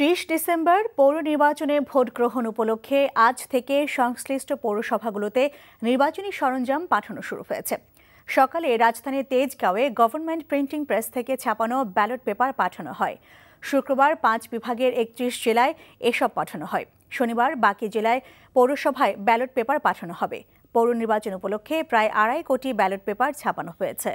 30 December পৌর নির্বাচনে vote গ্রহণ উপলক্ষে আজ থেকে সংশ্লিষ্ট পৌরসভাগুলোতে নির্বাচনী সরঞ্জাম পাঠানো শুরু হয়েছে। সকালে রাজধানীর তেজগাঁওয়ে গভর্নমেন্ট প্রিন্টিং প্রেস থেকে ছাপানো ব্যালট পেপার পাঠানো হয়। শুক্রবার 5 বিভাগের 31 জেলায় এসব পাঠানো হয়। শনিবার বাকি জেলায় পৌরসভায় ব্যালট পেপার পাঠানো হবে। পৌর নির্বাচন উপলক্ষে প্রায় 2.5 কোটি ব্যালট পেপার ছাপানো হয়েছে।